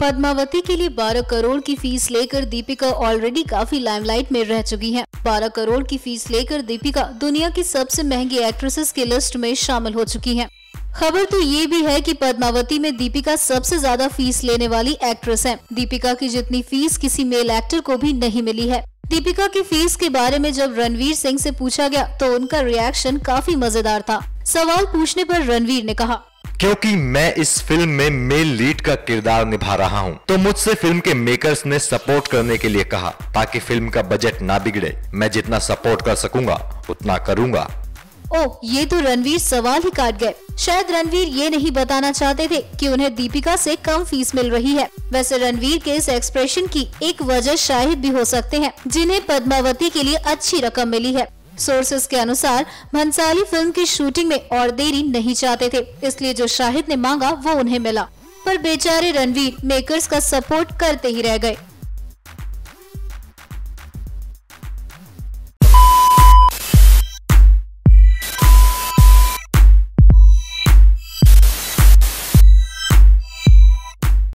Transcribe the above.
पद्मावती के लिए 12 करोड़ की फीस लेकर दीपिका ऑलरेडी काफी लाइमलाइट में रह चुकी हैं। 12 करोड़ की फीस लेकर दीपिका दुनिया की सबसे महंगी एक्ट्रेसेस की लिस्ट में शामिल हो चुकी हैं। खबर तो ये भी है कि पद्मावती में दीपिका सबसे ज्यादा फीस लेने वाली एक्ट्रेस हैं। दीपिका की जितनी फीस किसी मेल एक्टर को भी नहीं मिली है। दीपिका की फीस के बारे में जब रणवीर सिंह से पूछा गया तो उनका रिएक्शन काफी मजेदार था। सवाल पूछने पर रणवीर ने कहा, क्योंकि मैं इस फिल्म में मेल लीड का किरदार निभा रहा हूं, तो मुझसे फिल्म के मेकर्स ने सपोर्ट करने के लिए कहा ताकि फिल्म का बजट ना बिगड़े। मैं जितना सपोर्ट कर सकूंगा उतना करूंगा। ओह, ये तो रणवीर सवाल ही काट गए। शायद रणवीर ये नहीं बताना चाहते थे कि उन्हें दीपिका से कम फीस मिल रही है। वैसे रणवीर के इस एक्सप्रेशन की एक वजह शाहिद भी हो सकते हैं, जिन्हें पद्मावती के लिए अच्छी रकम मिली है। सोर्सेस के अनुसार भंसाली फिल्म की शूटिंग में और देरी नहीं चाहते थे, इसलिए जो शाहिद ने मांगा वो उन्हें मिला। पर बेचारे रणवीर मेकर्स का सपोर्ट करते ही रह गए।